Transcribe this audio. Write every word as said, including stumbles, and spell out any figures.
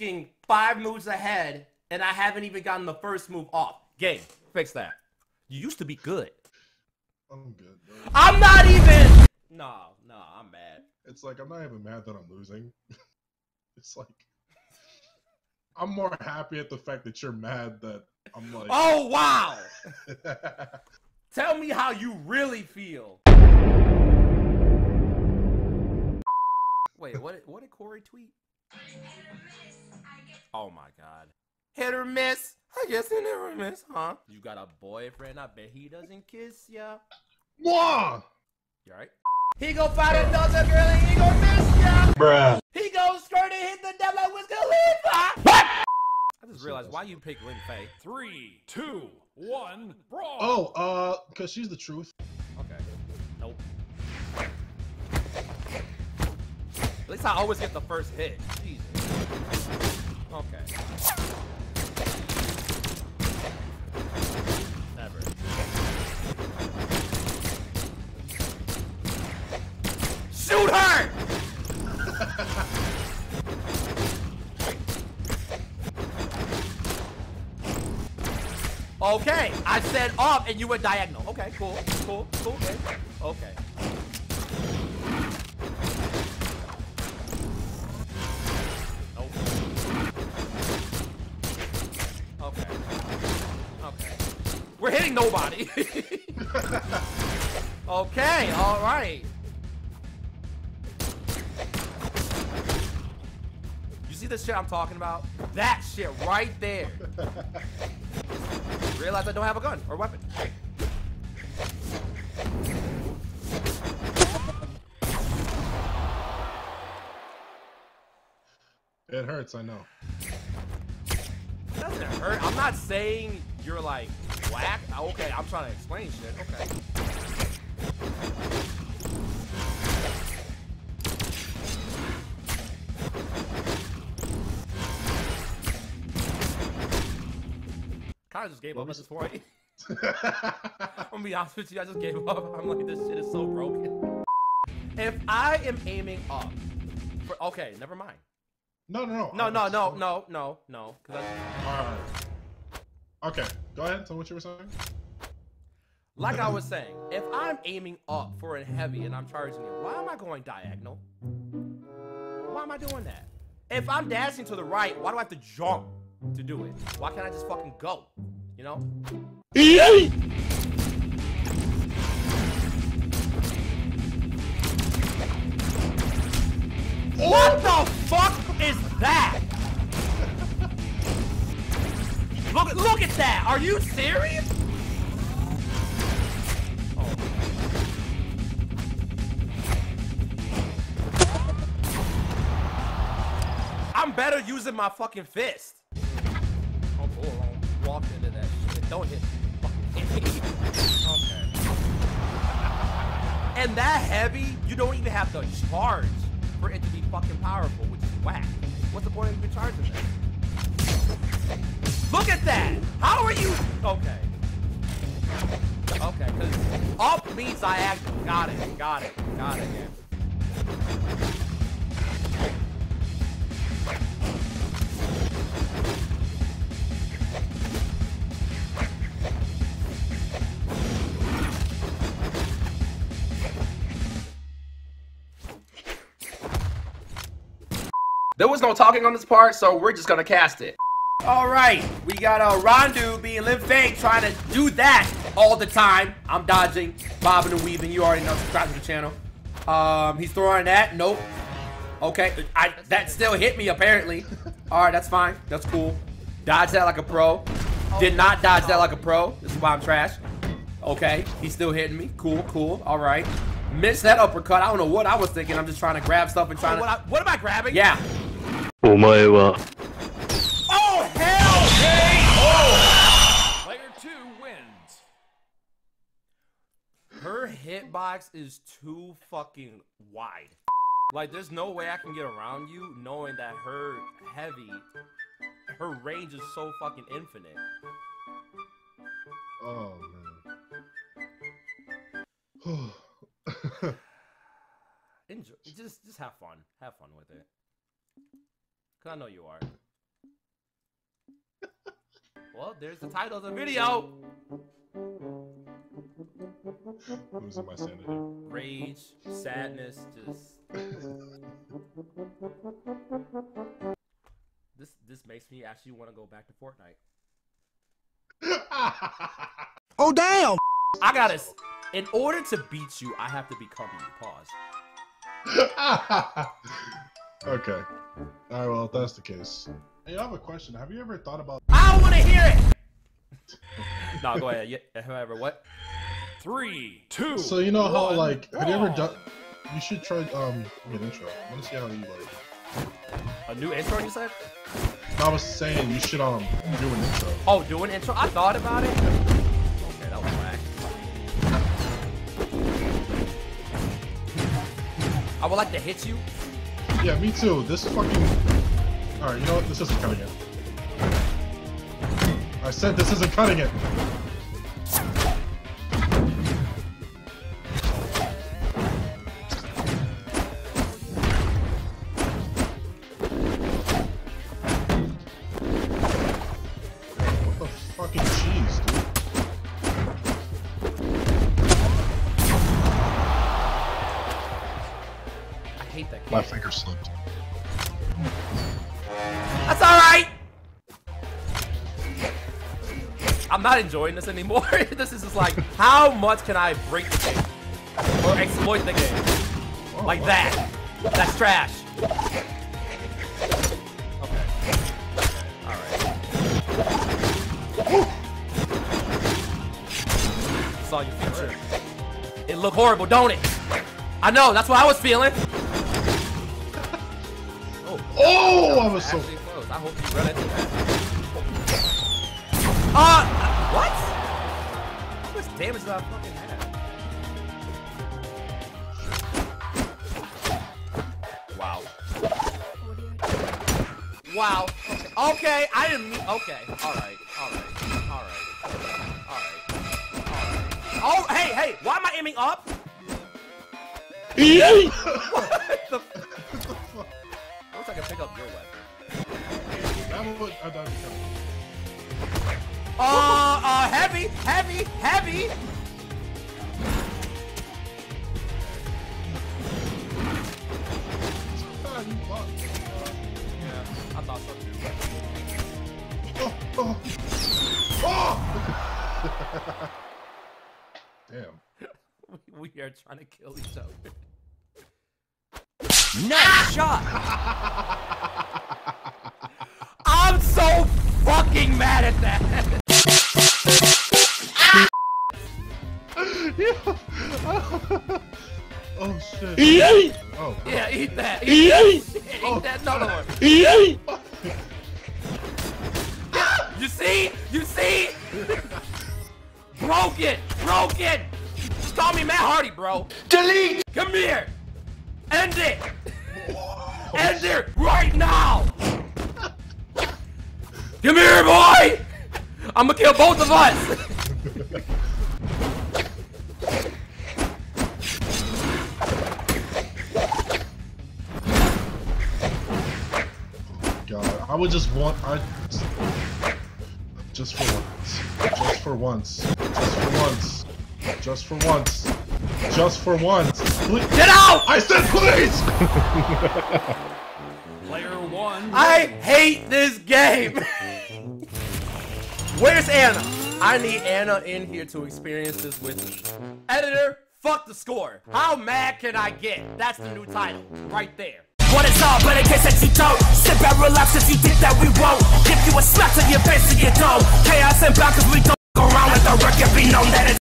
thinking five moves ahead, and I haven't even gotten the first move off. Game, fix that. You used to be good. I'm good, bro. I'm not even... No, no, I'm mad. It's like, I'm not even mad that I'm losing. It's like... I'm more happy at the fact that you're mad that I'm like... Oh, wow! Tell me how you really feel. Wait, what, what did Corey tweet? Oh my god. Hit or miss? I guess they never miss, huh? You got a boyfriend? I bet he doesn't kiss ya. Wah! You alright? He gon' find another girl and he gon' miss ya! Bruh. He gon' skirt and hit the devil like Wiz Khalifa! What? I just realized why you picked Lin Fei. Three, two, one, brawl! Oh, uh, cause she's the truth. Okay. Nope. At least I always get the first hit. Jesus. Okay. Never. Shoot her! Okay, I said off and you went diagonal. Okay, cool, cool, cool, okay. Okay. We're hitting nobody. Okay, all right. You see this shit I'm talking about? That shit right there. Realize I don't have a gun or weapon. It hurts, I know. It doesn't hurt. I'm not saying you're like... Whack? Okay, I'm trying to explain shit. Okay. Kinda just gave up at this point. I'm gonna be honest with you, I just gave up. I'm like, this shit is so broken. If I am aiming up, for, okay, never mind. No, no, no. No, no, no, no, no, no. Cause that's... Okay, go ahead, tell me what you were saying. Like I was saying, if I'm aiming up for a heavy and I'm charging it, why am I going diagonal? Why am I doing that? If I'm dashing to the right, why do I have to jump to do it? Why can't I just fucking go? You know? Yay! What the fuck is that? Look, look at that! Are you serious? Oh. I'm better using my fucking fist. Oh, boy, I walked into that shit. Don't hit me. Fucking hit me. Okay. And that heavy, you don't even have to charge for it to be fucking powerful, which is whack. What's the point of even charging that? Look at that! How are you? Okay. Okay, because up means I act. Got it, got it, got it. Yeah. There was no talking on this part, so we're just gonna cast it. Alright, we got uh, Rondu being Lin Fei trying to do that all the time. I'm dodging, bobbing and weaving. You already know, subscribe to the channel. Um, he's throwing that. Nope. Okay, I, that still hit me apparently. Alright, that's fine. That's cool. Dodge that like a pro. Did not dodge that like a pro. This is why I'm trash. Okay, he's still hitting me. Cool, cool. Alright. Missed that uppercut. I don't know what I was thinking. I'm just trying to grab stuff and trying oh, what to... I, what am I grabbing? Yeah. Oh my god. Her hitbox is too fucking wide. Like, there's no way I can get around you knowing that her heavy, her range is so fucking infinite. Oh, man. Enjoy. Just, just have fun. Have fun with it. Because I know you are. Well, there's the title of the video. Losing my sanity. Rage, sadness, just. This this makes me actually want to go back to Fortnite. Oh damn! I gotta. In order to beat you, I have to become you. Pause. Okay. Alright, well, if that's the case. Hey, I have a question. Have you ever thought about. I don't want to hear it! No, go ahead. Yeah, however, what? Three, two. So, you know one, how, like, have you ever done. You should try, um, an intro. Let me see how you like. A new intro, you said? I was saying you should, um, do an intro. Oh, do an intro? I thought about it. Okay, that was whack. I would like to hit you. Yeah, me too. This fucking. Alright, you know what? This isn't cutting it. I said this isn't cutting it! What the fucking cheese, dude? I hate that game. My finger slipped. That's alright! I'm not enjoying this anymore. This is just like, how much can I break the game? Or exploit the game? Oh, like wow. that. That's trash. Okay. Alright. Saw your future. It looked horrible, don't it? I know, that's what I was feeling. Oh, I was so close. I hope you run into that. Ah, uh, what? How much damage did I fucking have? Wow. Wow. Okay. Okay. I didn't mean. Okay. All right. All right. All right. All right. All right. Oh, hey, hey. Why am I aiming up? What the fuck? I can pick up your weapon. Uh, uh, heavy, heavy, heavy! Yeah, I thought so too. Oh, oh. Oh! Damn. We are trying to kill each other. Nice shot! I'm so fucking mad at that! Oh shit. E oh, yeah, eat that! Eat e that! Eat oh, that another one! E you see? You see? Broken! Broken! Just call me Matt Hardy, bro! Delete! Come here! End it! Oh, End shit. it right now! Come here, boy! I'm gonna kill both of us! God, I would just want. I just, just for once. Just for once. Just for once. Just for once. Just for once, please. Get out! I said please! Player one. I hate this game. Where's Anna? I need Anna in here to experience this with me. Editor, fuck the score. How mad can I get? That's the new title, right there. What it's all, but in case that you don't sit back, relax if you think that we won't give you a slap to your face and you don't. Chaos and back, cause we don't go around with the record, be known that it's